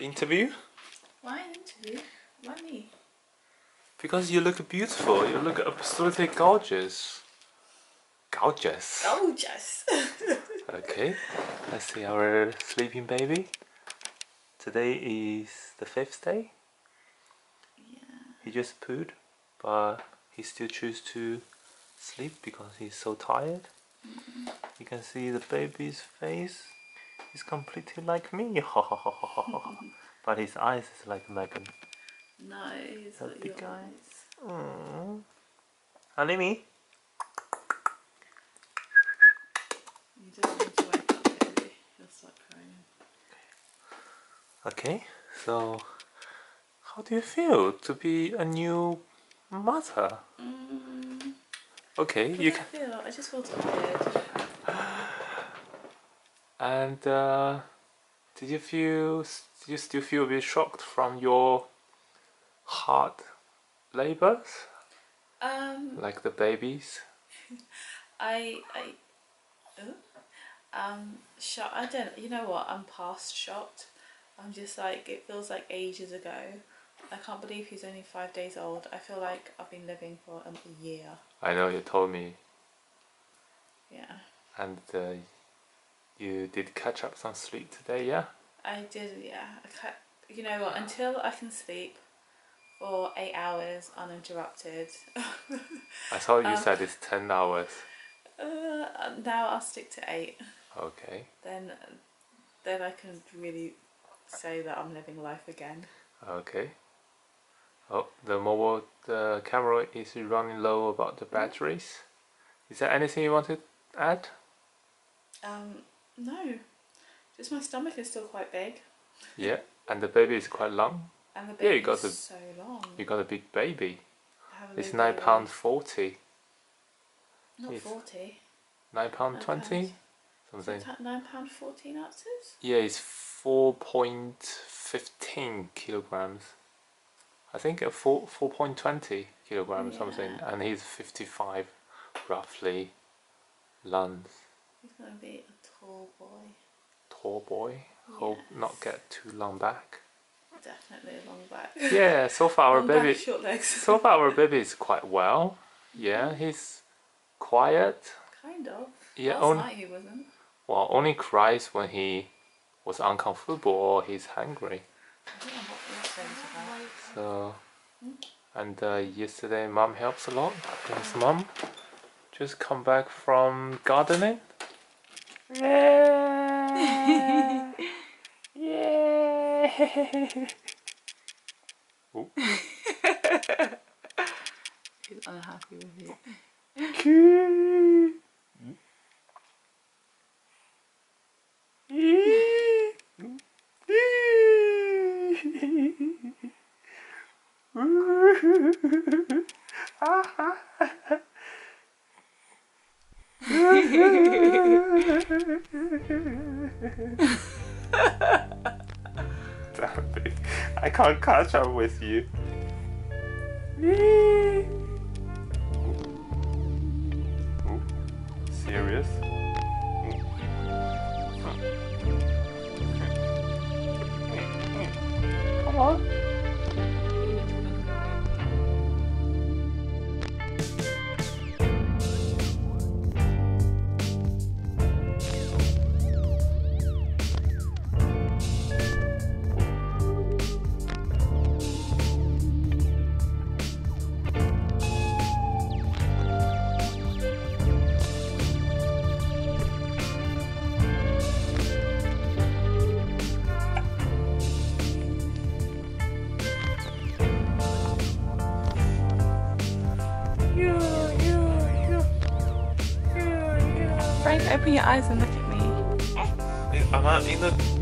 Interview? Why an interview? Why me? Because you look beautiful. You look absolutely gorgeous. Gorgeous. Gorgeous. Okay, let's see our sleeping baby. Today is the 5th day. Yeah. He just pooed, but he still chooses to sleep because he's so tired. Mm-hmm. You can see the baby's face. He's completely like me, but his eyes is like Megan. No, he's not big eyes. Aww. Honey me. You don't need to wake up early. He'll start crying. Okay, so how do you feel to be a new mother? Okay, you can. I just feel tired. And did you still feel a bit shocked from your hard labours? Like the babies? I don't, you know what, I'm past shocked. I'm just like, it feels like ages ago. I can't believe he's only 5 days old. I feel like I've been living for a year. I know, you told me. Yeah. And you did catch up some sleep today, yeah? I did, yeah. You know what, until I can sleep for 8 hours uninterrupted. I thought you said it's 10 hours. Now I'll stick to 8. Okay. Then I can really say that I'm living life again. Okay. Oh, the camera is running low about the batteries. Is there anything you want to add? No, just my stomach is still quite big. Yeah, and the baby is quite long. And the baby is so long. You got a big baby. It's £9.40. Not 40. £9.20? Something. £9.14 ounces? Yeah, it's 4.15 kilograms. I think 4.20 kilograms, yeah. Something. And he's 55, roughly, lungs. He's going to be a tall boy. Tall boy? Yes. Hope not get too long back. Definitely long back. Yeah, so far our baby... Back, short legs. So far our baby is quite well. Yeah, he's quiet. Kind of. Yeah, last night he wasn't. Well, only cries when he was uncomfortable or he's hungry. I think I'm not concerned about. So... Hmm? And yesterday mum helps a lot. Thanks mum. Just come back from gardening. Yeah. Yeah. He's unhappy with you. I can't catch up with you. Serious? Come on. Frank, open your eyes and look at me. I'm not, you look.